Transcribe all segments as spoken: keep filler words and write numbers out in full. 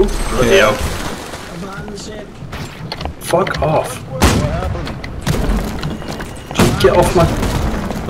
Oh, radio. Come on, shit. Fuck off. Just get off my...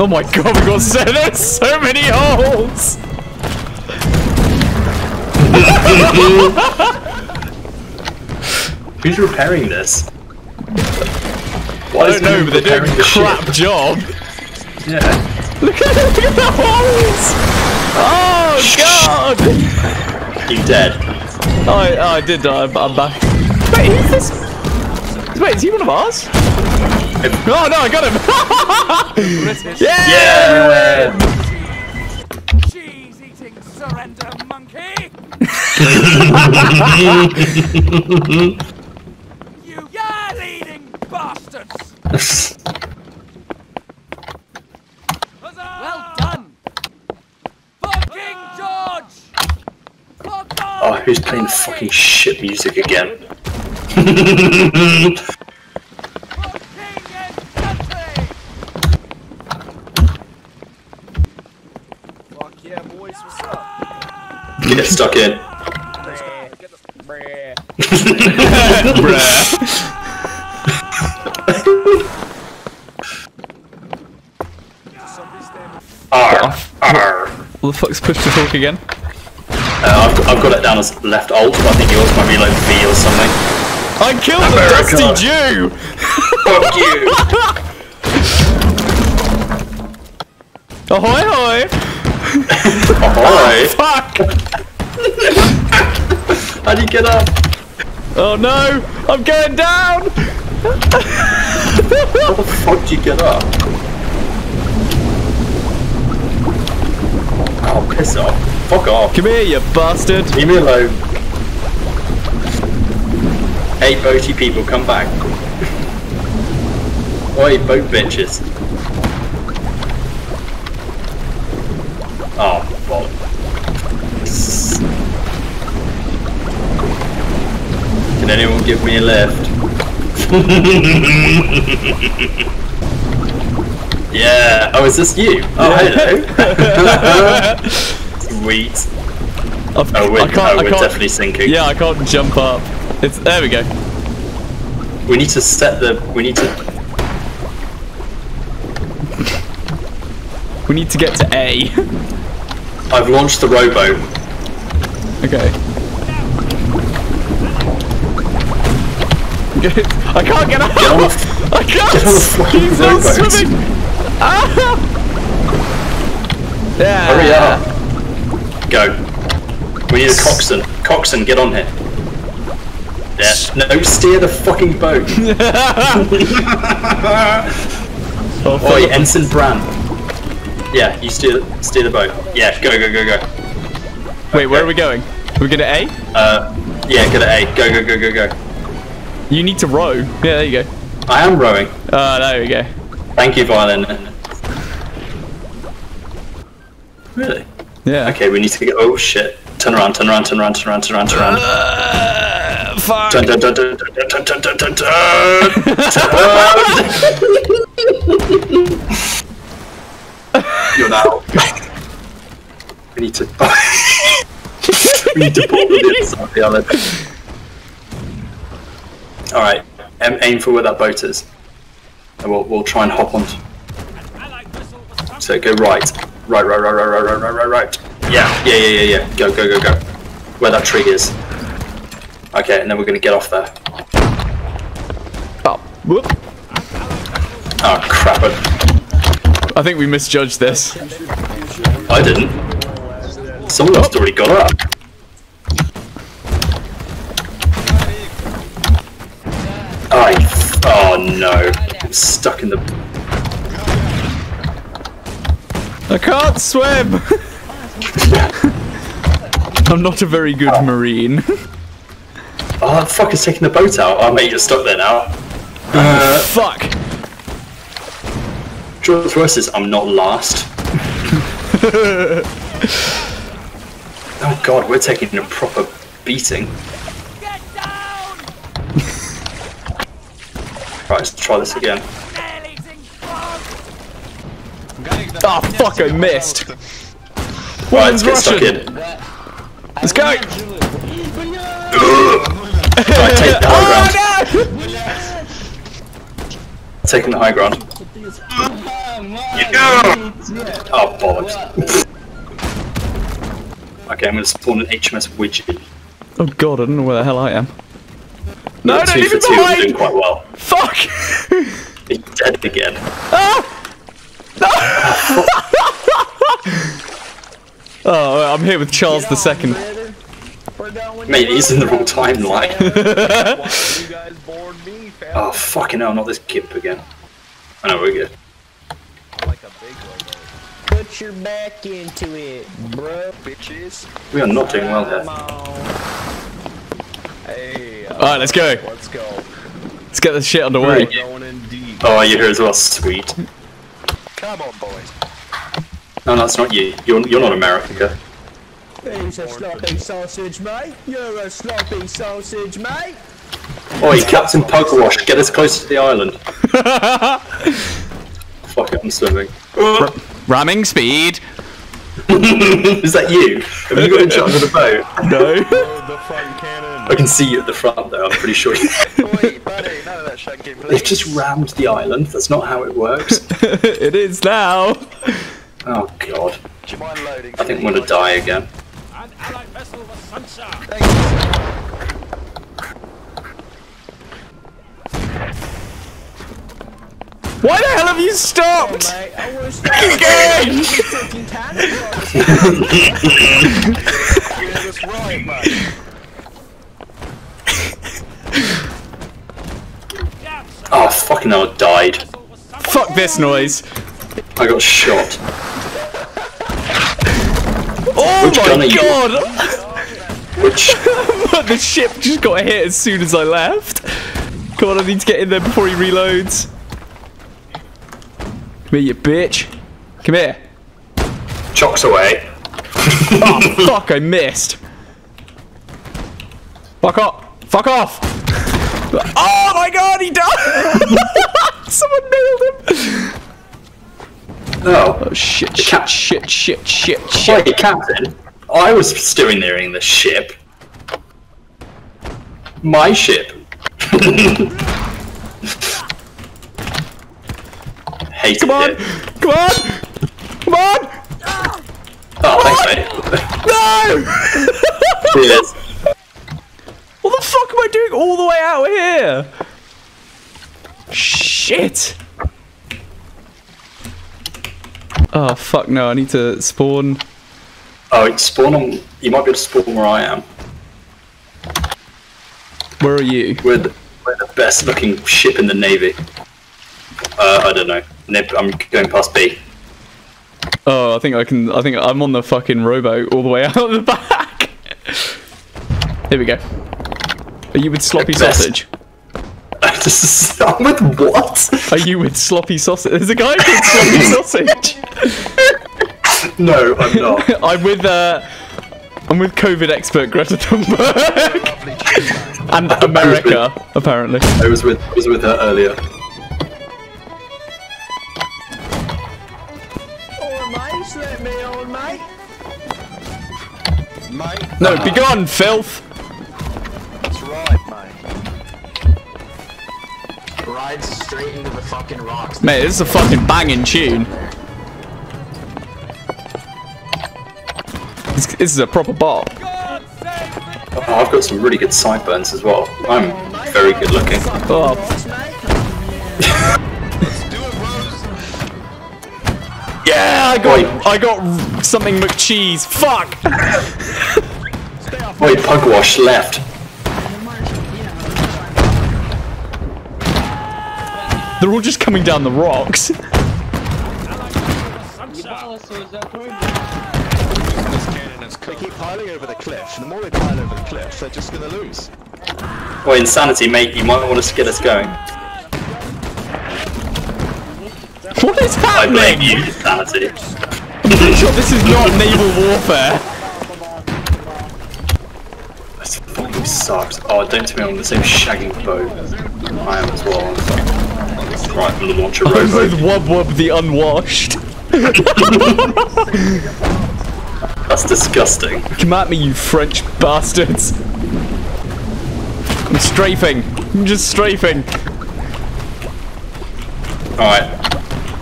Oh my god, we got so, there's so many holes! Who's repairing this? Why I don't know, but they're doing a crap ship? job. Yeah. Look at, look at the holes! Oh god! You dead. Oh, I, oh, I did die, but I'm back. Wait, who's this? Wait, is he one of ours? Oh no, I got him! Yeah! Yeah! Everywhere! Cheese eating surrender monkey! You yard eating bastards! Well done! Fucking George! Oh, who's playing fucking shit music again? Get stuck in. Bruh. Bruh. R. R. What the fuck's push to talk again? Uh, I've, I've got it down as left alt, but I think yours might be like V or something. I killed the Dusty Jew! Fuck you! Ahoy, ahoy! Ahoy! Oh, fuck! How do you get up? Oh no! I'm going down! How the fuck do you get up? Oh, piss off. Fuck off. Come here, you bastard. Leave me alone. Hey, boaty people, come back. Oi, boat bitches. Oh, fuck. Can anyone give me a lift? Yeah. Oh, is this you? Oh, yeah. Hello. Sweet. I've, oh, we're, I can't, oh, we're I can't, definitely sinking. Yeah, I can't jump up. It's there. We go. We need to set the. We need to. We need to get to A. I've launched the rowboat. Okay. I can't get up! Get on the, I can't! Get on the He's not swimming! Ah! Yeah! Hurry up! Go. We need a coxswain. Coxswain, get on here. Yeah. No, steer the fucking boat! Oh, Oi, Ensign Brand. Yeah, you steer, steer the boat. Yeah, go, go, go, go. Wait, okay. Where are we going? Are we going to A? Uh, yeah, go to A. Go, go, go, go, go. You need to row. Yeah, there you go. I am rowing. Oh, uh, there we go. Thank you, Violin. Really? Yeah. Okay, we need to get. Oh shit! Turn around! Turn around! Turn around! Turn around! Turn around! Turn around! Uh, fuck! Turn! Turn! Turn! Turn! Turn! Turn! Turn! Turn! Turn! You're now. We need to. We need to pull the inside the island. All right, aim, aim for where that boat is, and we'll we'll try and hop on. So go right, right, right, right, right, right, right, right, right, right. Yeah, yeah, yeah, yeah, yeah. Go, go, go, go. Where that tree is. Okay, and then we're gonna get off there. Oh, whoop. Oh crap! I think we misjudged this. I didn't. Someone else already got up. I, oh no, I'm stuck in the... I can't swim! I'm not a very good oh. marine. Oh, that fucker's taking the boat out. Oh mate, you're stuck there now. Oh, uh, fuck! George Royce is, I'm not last. Oh god, we're taking a proper beating. Right, let's try this again. Oh fuck, I missed! Right, let's get Russian. stuck in. Let's go! Right, take the high ground. Oh, no! Taking the high ground. Yeah. Oh, bollocks. Okay, I'm gonna spawn an H M S Widget. Oh god, I don't know where the hell I am. No, no, two for two, we're doing quite well. Fuck! He's dead again. Ah! No! Oh, I'm here with Charles the Second. Mate, he's in the wrong timeline. Oh, fucking hell, not this gimp again. I know, we're good. Put your back into it, bro, bitches. We are not doing well there. Hey, uh, alright, let's go. Let's go. Let's get this shit underway. Going in deep. Oh, you're here as well, sweet. Come on, boys. No, no, it's not you. You're, you're not America. He's a sloppy sausage, mate. You're a sloppy sausage, mate. Oi, Captain Pugwash, get us close to the island. Fuck it, I'm swimming. R ramming speed. Is that you? Have you got in charge of the boat? No. The front cannon. I can see you at the front, though. I'm pretty sure. You... Oi, buddy, none of that shit, please. They've just rammed the island. That's not how it works. It is now. Oh god. Do you mind loading? I think I'm gonna die again. An allied vessel was sunshot. Why the hell have you stopped? Oh, mate. I wanna stop again! You know what's right, mate. Oh fucking hell, I died. Fuck this noise. I got shot. Oh my god! Which? The ship just got hit as soon as I left. Come on, I need to get in there before he reloads. Come here, you bitch. Come here. Chocks away. Oh fuck! I missed. Fuck off! Fuck off! Oh my god! He died. Someone nailed him. Oh. Oh shit, shit, shit, shit, shit, shit. Wait, Captain, I was steering the ship. My ship. Hey, come on, it. Come on, come on. Oh, thanks, mate. No! Yes. What the fuck am I doing all the way out here? Shit. Oh fuck no, I need to spawn. Oh, it's spawn on... You might be able to spawn where I am. Where are you? We're the, we're the best looking ship in the Navy. Uh, I don't know. I'm going past B. Oh, I think I can... I think I'm on the fucking rowboat all the way out of the back. Here we go. Are you with sloppy sausage? I'm with what? Are you with sloppy sausage? There's a guy with sloppy sausage. No, I'm not. I'm with uh, I'm with COVID expert Greta Thunberg and America I with, apparently. I was with I was with her earlier. Oh, mate, let me on, mate. Mate. No, uh-huh. Be gone, filth. That's right, mate. Rides straight into the fucking rocks. Mate, this is a fucking banging tune. This, this is a proper bop. Oh, I've got some really good sideburns as well. I'm very good looking. Oh. Yeah, I got, I got something McCheese. Fuck. Wait, Pugwash left. They're all just coming down the rocks. They keep piling over the cliff. The more they pile over the cliff, they're just gonna lose. Well, insanity, mate. You might want to get us going. What is happening? I blame you, insanity. I'm pretty sure this is not naval warfare. This fucking sucks. Oh, don't tell me I'm on the same shaggy boat. I am as well. Right, I'm gonna launch a rowboat. With Wub Wub the Unwashed. That's disgusting. Come at me, you French bastards. I'm strafing. I'm just strafing. Alright.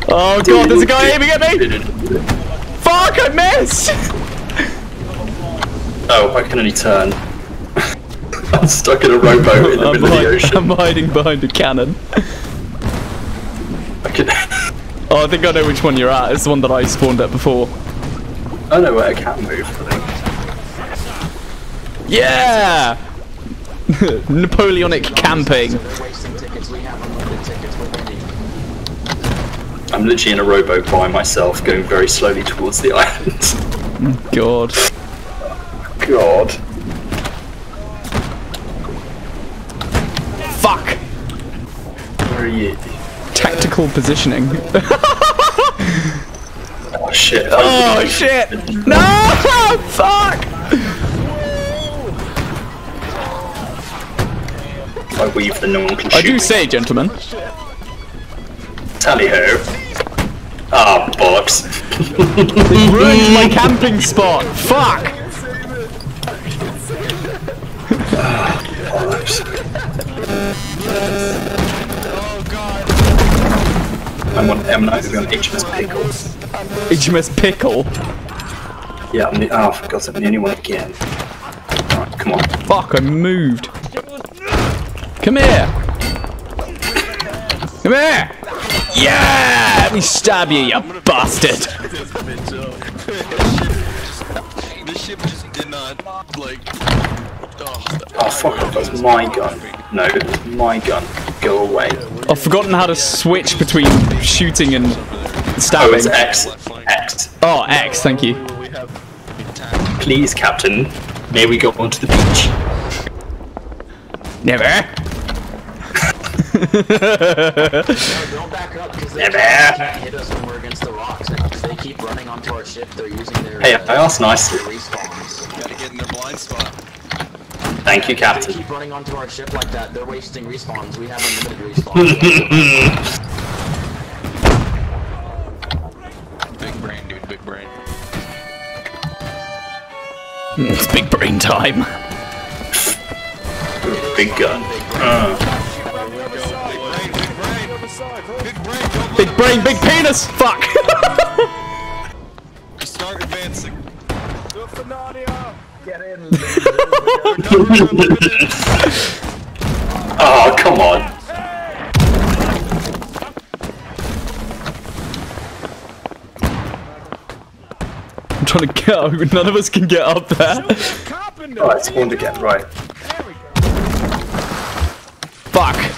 Oh god, there's a guy aiming at me! Fuck, I missed! Oh, I can only turn. I'm stuck in a rowboat in the I'm middle hide, of the ocean. I'm hiding behind a cannon. I can... Oh, I think I know which one you're at. It's the one that I spawned at before. I know where I can move, I think. Yeah! Napoleonic camping. I'm literally in a rowboat by myself, going very slowly towards the island. God. God. Fuck! Where are you? Tactical positioning. Oh shit. Oh shit! No! Fuck! I weave that no one can shoot. I do say, gentlemen. Tally ho. Ah, bollocks. They ruined my camping spot. Fuck! Ah, bollocks. I'm on M nine, I'm on H M S Pickle. H M S Pickle? Yeah, I'm the. Oh, for God's sake, I'm the only one again. Alright, come on. Fuck, I moved. Come here! Come here! Yeah! Let me stab you, you bastard! The ship just did not, like... Oh, fuck off, that's my gun. No, it's my gun. Go away. I've forgotten how to switch between shooting and stabbing. Oh, it's X. X. Oh, X, thank you. Please, Captain, may we go onto the beach? Never. Don't back up because they can't hit us when we're against the rocks. If they keep running onto our ship, they're using their. Hey, I asked nicely. Gotta get in their blind spot. Thank you, Captain. If they keep running onto our ship like that, they're wasting respawns. We have unlimited respawns. Big brain, dude. Big brain. It's big brain time. Big gun. Uh. Big brain, big penis! Fuck! Start advancing. Get in. Oh, come on. I'm trying to get up. None of us can get up there. Alright, spawned again, right. Fuck.